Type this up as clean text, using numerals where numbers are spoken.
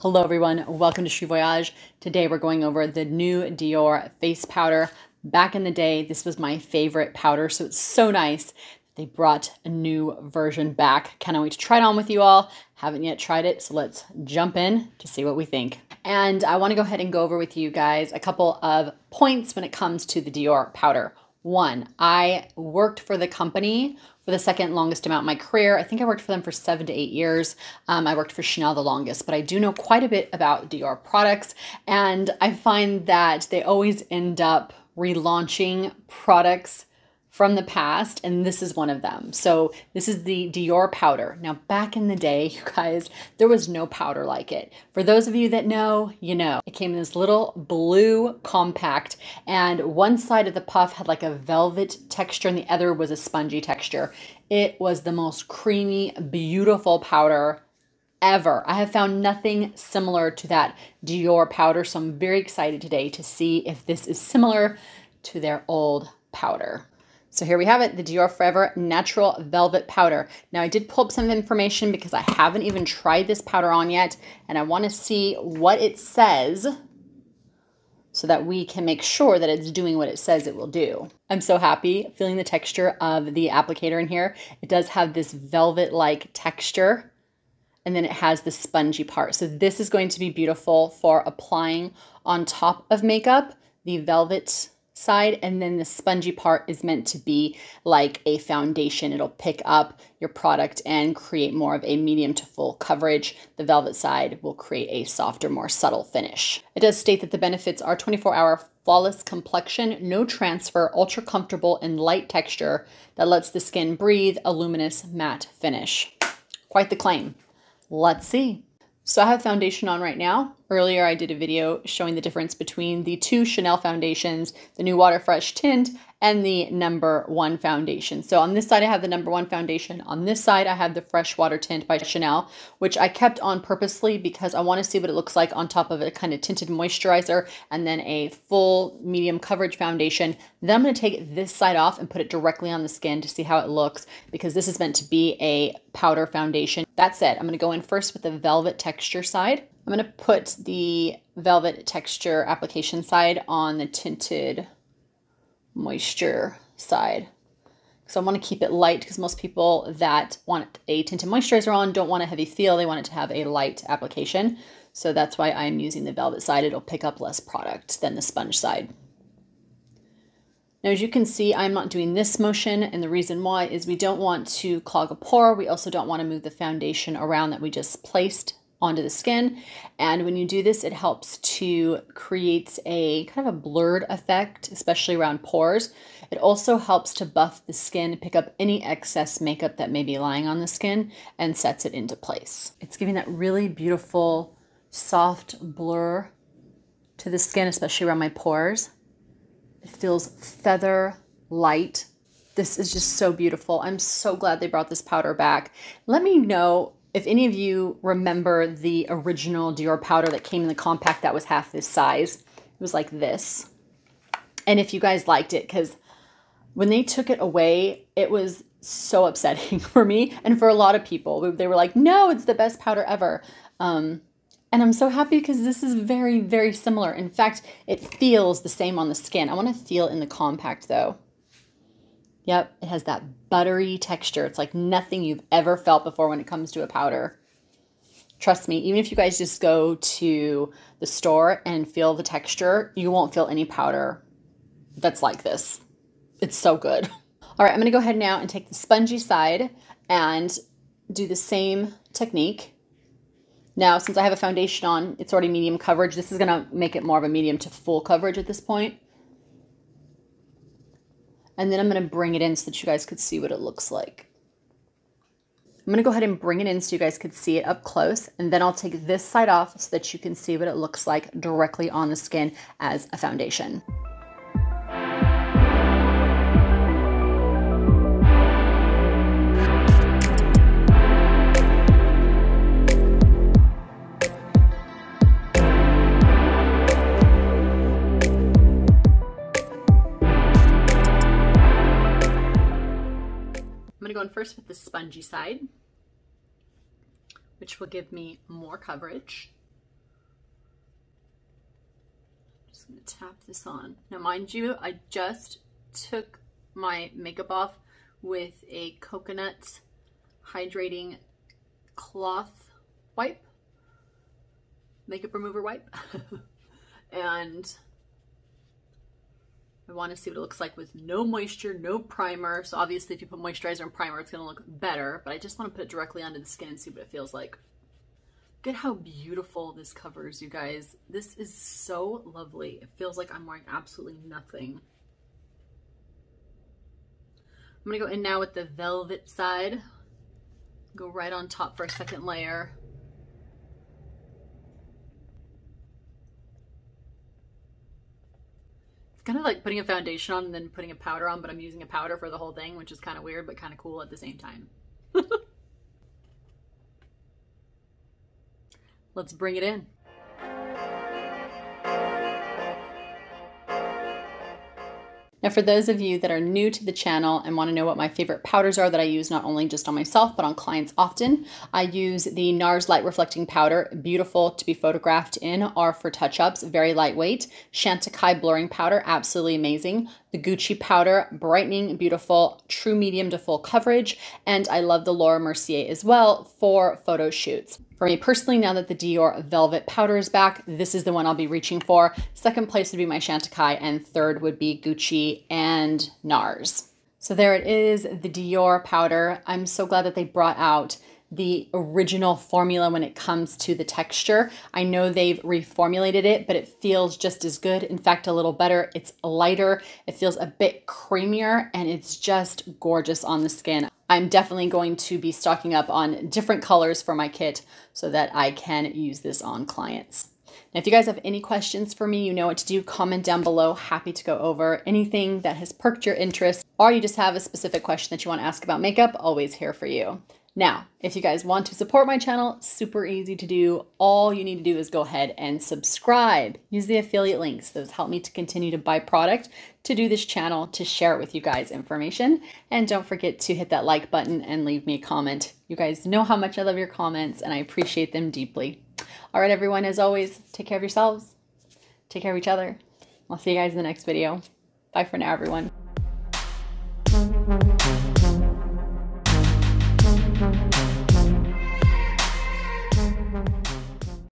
Hello everyone, welcome to Cheri Voyage. Today we're going over the new Dior face powder. Back in the day, this was my favorite powder, so it's so nice that they brought a new version back. Cannot wait to try it on with you all. Haven't yet tried it, so let's jump in to see what we think. And I want to go ahead and go over with you guys a couple of points when it comes to the Dior powder. One, I worked for the company for the second longest amount in my career. I think I worked for them for 7 to 8 years. I worked for Chanel the longest, but I do know quite a bit about Dior products, and I find that they always end up relaunching products from the past, and this is one of them. So this is the Dior powder. Now, back in the day, you guys, there was no powder like it. For those of you that know, you know. It came in this little blue compact, and one side of the puff had like a velvet texture and the other was a spongy texture. It was the most creamy, beautiful powder ever. I have found nothing similar to that Dior powder, so I'm very excited today to see if this is similar to their old powder. So here we have it, the Dior Forever Natural Velvet Powder. Now I did pull up some information because I haven't even tried this powder on yet, and I wanna see what it says so that we can make sure that it's doing what it says it will do. I'm so happy feeling the texture of the applicator in here. It does have this velvet-like texture, and then it has the spongy part. So this is going to be beautiful for applying on top of makeup, the velvet side, and then the spongy part is meant to be like a foundation. It'll pick up your product and create more of a medium to full coverage. The velvet side will create a softer, more subtle finish. It does state that the benefits are 24-hour flawless complexion, no transfer, ultra comfortable and light texture that lets the skin breathe, a luminous matte finish. Quite the claim. Let's see. So I have foundation on right now. Earlier I did a video showing the difference between the two Chanel foundations, the new Water Fresh Tint and the #1 foundation. So on this side I have the #1 foundation. On this side I have the Fresh Water Tint by Chanel, which I kept on purposely because I want to see what it looks like on top of a kind of tinted moisturizer and then a full medium coverage foundation. Then I'm going to take this side off and put it directly on the skin to see how it looks, because this is meant to be a powder foundation. That said, I'm going to go in first with the velvet texture side. I'm going to put the velvet texture application side on the tinted moisture side. So I want to keep it light because most people that want a tinted moisturizer on don't want a heavy feel. They want it to have a light application. So that's why I'm using the velvet side. It'll pick up less product than the sponge side. Now, as you can see, I'm not doing this motion, and the reason why is we don't want to clog a pore. We also don't want to move the foundation around that we just placed onto the skin. And when you do this, it helps to create a kind of a blurred effect, especially around pores. It also helps to buff the skin, pick up any excess makeup that may be lying on the skin, and sets it into place. It's giving that really beautiful, soft blur to the skin, especially around my pores. It feels feather light. This is just so beautiful. I'm so glad they brought this powder back. Let me know if any of you remember the original Dior powder that came in the compact that was half this size. It was like this. And if you guys liked it, because when they took it away, it was so upsetting for me and for a lot of people. They were like, no, it's the best powder ever. And I'm so happy because this is very, very similar. In fact, it feels the same on the skin. I want to feel in the compact though. Yep, it has that buttery texture. It's like nothing you've ever felt before when it comes to a powder. Trust me, even if you guys just go to the store and feel the texture, you won't feel any powder that's like this. It's so good. All right, I'm going to go ahead now and take the spongy side and do the same technique. Now, since I have a foundation on, it's already medium coverage. This is gonna make it more of a medium to full coverage at this point. And then I'm gonna bring it in so that you guys could see what it looks like. I'm gonna go ahead and bring it in so you guys could see it up close, and then I'll take this side off so that you can see what it looks like directly on the skin as a foundation. Going first with the spongy side, which will give me more coverage. just gonna tap this on. Now, mind you, I just took my makeup off with a coconut hydrating cloth wipe, makeup remover wipe, and I want to see what it looks like with no moisture, no primer. So obviously if you put moisturizer and primer, it's going to look better, but I just want to put it directly onto the skin and see what it feels like. Look at how beautiful this covers, you guys. This is so lovely. It feels like I'm wearing absolutely nothing. I'm going to go in now with the velvet side. Go right on top for a second layer. Kind of like putting a foundation on and then putting a powder on, but I'm using a powder for the whole thing, which is kind of weird, but kind of cool at the same time. Let's bring it in. Now, for those of you that are new to the channel and want to know what my favorite powders are that I use not only just on myself, but on clients often, I use the NARS Light Reflecting Powder, beautiful to be photographed in or for touch-ups, very lightweight. Chantecaille Blurring Powder, absolutely amazing. The Gucci Powder, brightening, beautiful, true medium to full coverage. And I love the Laura Mercier as well for photo shoots. For me personally, now that the Dior Velvet Powder is back, this is the one I'll be reaching for. Second place would be my Chantecaille, and third would be Gucci and NARS. So there it is, the Dior Powder. I'm so glad that they brought out the original formula when it comes to the texture. I know they've reformulated it, but it feels just as good. In fact, a little better. It's lighter. It feels a bit creamier, and it's just gorgeous on the skin. I'm definitely going to be stocking up on different colors for my kit so that I can use this on clients. Now, if you guys have any questions for me, you know what to do. Comment down below. Happy to go over anything that has perked your interest, or you just have a specific question that you want to ask about makeup. Always here for you. Now, if you guys want to support my channel, super easy to do. All you need to do is go ahead and subscribe. Use the affiliate links. Those help me to continue to buy product, to do this channel, to share it with you guys information. And don't forget to hit that like button and leave me a comment. You guys know how much I love your comments, and I appreciate them deeply. All right, everyone, as always, take care of yourselves. Take care of each other. I'll see you guys in the next video. Bye for now, everyone.